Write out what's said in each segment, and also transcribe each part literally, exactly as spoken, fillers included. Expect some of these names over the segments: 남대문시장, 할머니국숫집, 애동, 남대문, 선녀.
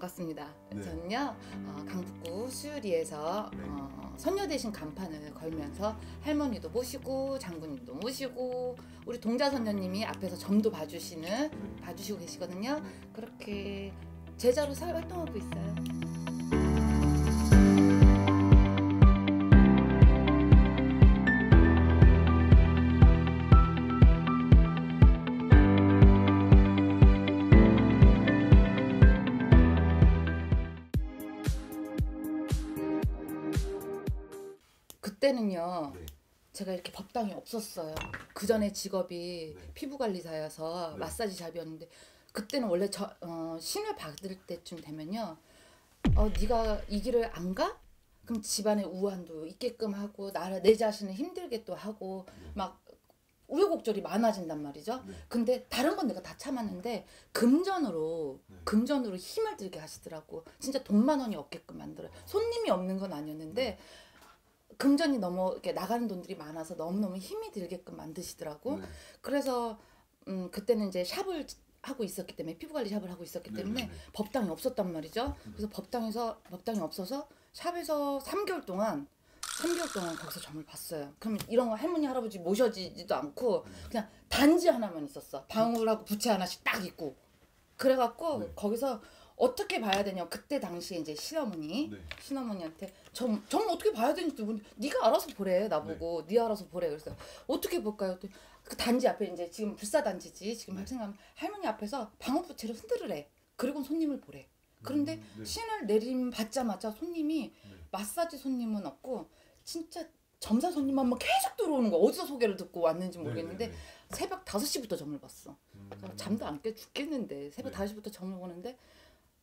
반갑습니다. 네. 저는요 어, 강북구 수유리에서 네. 어, 선녀 대신 간판을 걸면서 할머니도 모시고 장군님도 모시고 우리 동자 선녀님이 앞에서 점도 봐주시는 네. 봐주시고 계시거든요. 그렇게 제자로 사회 활동하고 있어요. 그때는요 네. 제가 이렇게 법당이 없었어요. 그 전에 직업이 네. 피부관리사여서 네. 마사지 잡이었는데 그때는 원래 저, 어, 신을 받을 때쯤 되면요 어, 네가 이 길을 안 가? 그럼 집안에 우환도 있게끔 하고 나라 내 자신을 힘들게 또 하고 네. 막 우여곡절이 많아진단 말이죠. 네. 근데 다른 건 내가 다 참았는데 금전으로 네. 금전으로 힘을 들게 하시더라고. 진짜 돈만 원이 없게끔 만들어요. 손님이 없는 건 아니었는데 네. 금전이 너무 이렇게 나가는 돈들이 많아서 너무너무 힘이 들게끔 만드시더라고. 네. 그래서 음, 그때는 이제 샵을 하고 있었기 때문에 피부관리 샵을 하고 있었기 때문에 네네네. 법당이 없었단 말이죠. 그래서 법당에서 법당이 없어서 샵에서 삼 개월 동안 삼 개월 동안 거기서 점을 봤어요. 그럼 이런 거 할머니 할아버지 모셔지지도 않고 그냥 단지 하나만 있었어. 방울하고 부채 하나씩 딱 있고 그래갖고 네. 거기서 어떻게 봐야 되냐. 그때 당시에 이제 시어머니, 네. 시어머니한테 점, 점 어떻게 봐야 되는지 모르는데 네가 알아서 보래. 나보고 네. 네 알아서 보래. 그래서 어떻게 볼까요? 그 단지 앞에 이제 지금 불사단지지 지금 네. 생각하면 할머니 앞에서 방울부채를 흔들으래. 그리고 손님을 보래. 그런데 음, 네. 신을 내림 받자마자 손님이 네. 마사지 손님은 없고 진짜 점사 손님만 막 계속 들어오는 거야. 어디서 소개를 듣고 왔는지 모르겠는데 네, 네, 네. 새벽 다섯 시부터 점을 봤어. 음, 잠도 안 깨 죽겠는데 새벽 네. 다섯 시부터 점을 보는데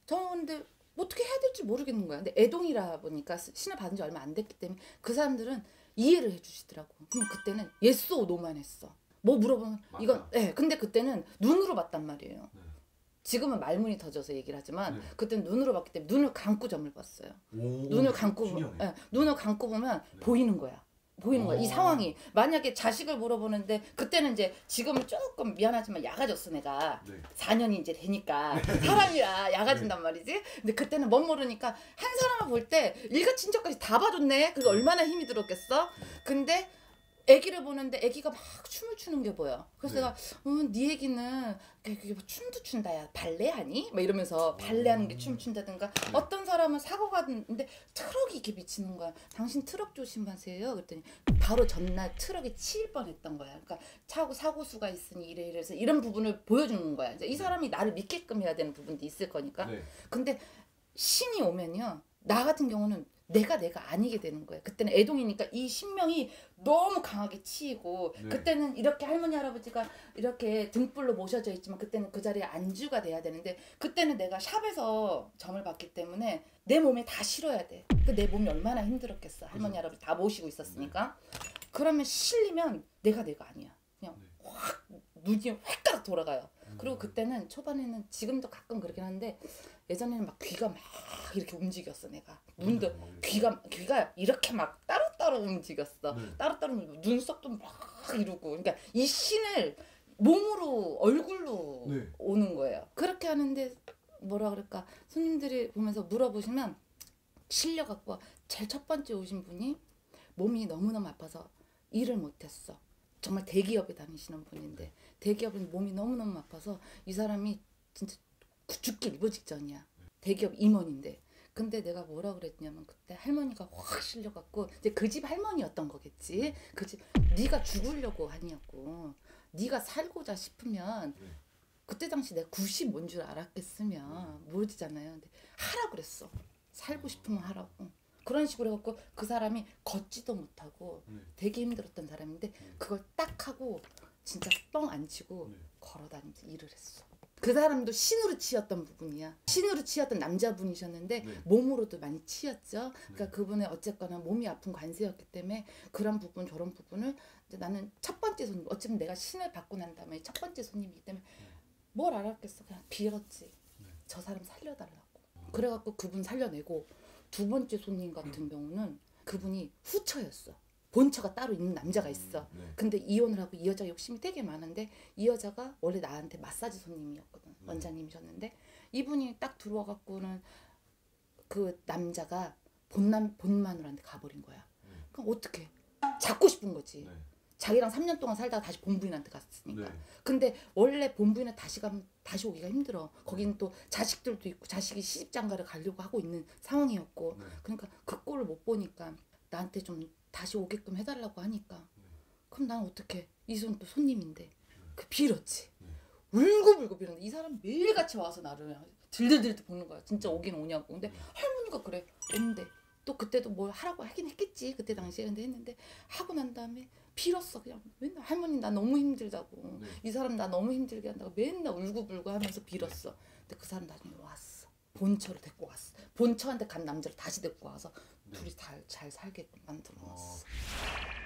저는 근데 어떻게 해야 될지 모르겠는 거야. 근데 애동이라 보니까 신을 받은 지 얼마 안 됐기 때문에 그 사람들은 이해를 해주시더라고. 그럼 그때는 yes or no만 했어. 뭐 물어보면 맞다. 이건 예. 네, 근데 그때는 눈으로 봤단 말이에요. 네. 지금은 말문이 터져서 얘기를 하지만 네. 그때는 눈으로 봤기 때문에 눈을 감고 점을 봤어요. 오, 눈을 감고 예, 눈을 감고 보면 네. 보이는 거야. 보이는 거야. 이 상황이 만약에 자식을 물어보는데 그때는 이제 지금은 조금 미안하지만 야가졌어 내가. 네. 사 년이 이제 되니까 사람이라 야가진단 네. 말이지. 근데 그때는 뭔 모르니까 한 사람을 볼 때 일가친척까지 다 봐줬네. 그게 얼마나 힘이 들었겠어. 근데 애기를 보는데 애기가 막 춤을 추는 게 보여. 그래서 네. 내가 음, 네 애기는 그게 뭐 춤도 춘다 야 발레하니? 막 이러면서 발레하는 게 춤 춘다든가 네. 어떤 사람은 사고가 났는데 트럭이 이렇게 미치는 거야. 당신 트럭 조심하세요. 그랬더니 바로 전날 트럭에 치일 뻔했던 거야. 그러니까 차고 사고수가 있으니 이래 이래서 이런 부분을 보여주는 거야. 이제 이 사람이 나를 믿게끔 해야 되는 부분도 있을 거니까. 네. 근데 신이 오면요 나 같은 경우는 내가 내가 아니게 되는 거예요. 그때는 애동이니까 이 신명이 너무 강하게 치이고 네. 그때는 이렇게 할머니 할아버지가 이렇게 등불로 모셔져 있지만 그때는 그 자리에 안주가 돼야 되는데 그때는 내가 샵에서 점을 봤기 때문에 내 몸에 다 실어야 돼. 그 내 몸이 얼마나 힘들었겠어. 할머니 그죠. 할아버지 다 모시고 있었으니까. 네. 그러면 실리면 내가 내가 아니야. 그냥 네. 확 눈이 확 돌아가요. 음. 그리고 그때는 초반에는 지금도 가끔 그렇긴 한데 예전에는 막 귀가 막 이렇게 움직였어 내가. 눈도 네. 귀가 귀가 이렇게 막 따로따로 움직였어. 네. 따로따로 눈썹도 막 이러고. 그러니까 이 신을 몸으로 얼굴로 네. 오는 거예요. 그렇게 하는데 뭐라 그럴까 손님들이 보면서 물어보시면 실려갖고 제일 첫 번째 오신 분이 몸이 너무너무 아파서 일을 못했어. 정말 대기업에 다니시는 분인데 대기업은 몸이 너무너무 아파서 이 사람이 진짜 죽기 일보 직전이야. 대기업 임원인데 근데 내가 뭐라 그랬냐면 그때 할머니가 확 실려갖고 이제 그 집 할머니였던 거겠지. 그 집 네가 죽으려고 하냐고. 네가 살고자 싶으면 그때 당시 내가 굿이 뭔 줄 알았겠으면 모르잖아요. 근데 하라 그랬어. 살고 싶으면 하라고. 그런 식으로 해갖고 그 사람이 걷지도 못하고 네. 되게 힘들었던 사람인데 네. 그걸 딱 하고 진짜 뻥 안 치고 네. 걸어다니면서 일을 했어. 그 사람도 신으로 치였던 부분이야. 신으로 치였던 남자분이셨는데 네. 몸으로도 많이 치였죠. 그러니까 네. 그분의 어쨌거나 몸이 아픈 관세였기 때문에 그런 부분 저런 부분을 이제 나는 첫 번째 손님 어쩌면 내가 신을 받고 난 다음에 첫 번째 손님이기 때문에 네. 뭘 알았겠어. 그냥 빌었지. 네. 저 사람 살려달라고. 그래갖고 그분 살려내고 두 번째 손님 같은 경우는 그분이 후처였어. 본처가 따로 있는 남자가 있어. 네. 근데 이혼을 하고 이 여자 욕심이 되게 많은데 이 여자가 원래 나한테 마사지 손님이었거든. 네. 원장님이셨는데 이분이 딱 들어와 갖고는 그 남자가 본남 본마누라한테 가버린 거야. 음. 그럼 어떻게? 잡고 싶은 거지. 네. 자기랑 삼 년 동안 살다가 다시 본부인한테 갔으니까. 네. 근데 원래 본부인은 다시 가면 다시 오기가 힘들어. 거기는 또 자식들도 있고 자식이 시집장가를 가려고 하고 있는 상황이었고. 네. 그러니까 그 꼴을 못 보니까 나한테 좀 다시 오게끔 해달라고 하니까. 네. 그럼 난 어떡해? 이손 또 손님인데. 네. 그 빌었지. 네. 울고불고 빌었는데 이 사람 매일같이 와서 나를 들들들들 보는 거야. 진짜 오긴 오냐고. 근데 네. 할머니가 그래. 온대. 또 그때도 뭘 하라고 하긴 했겠지. 그때 당시에. 근데 했는데 하고 난 다음에 빌었어. 그냥 맨날 할머니 나 너무 힘들다고. 네. 이 사람 나 너무 힘들게 한다고 맨날 울고불고 하면서 빌었어. 근데 그 사람 나중에 왔어. 본처를 데리고 왔어. 본처한테 간 남자를 다시 데리고 와서 네. 둘이 다, 잘 살게 만들어 놨어. 어.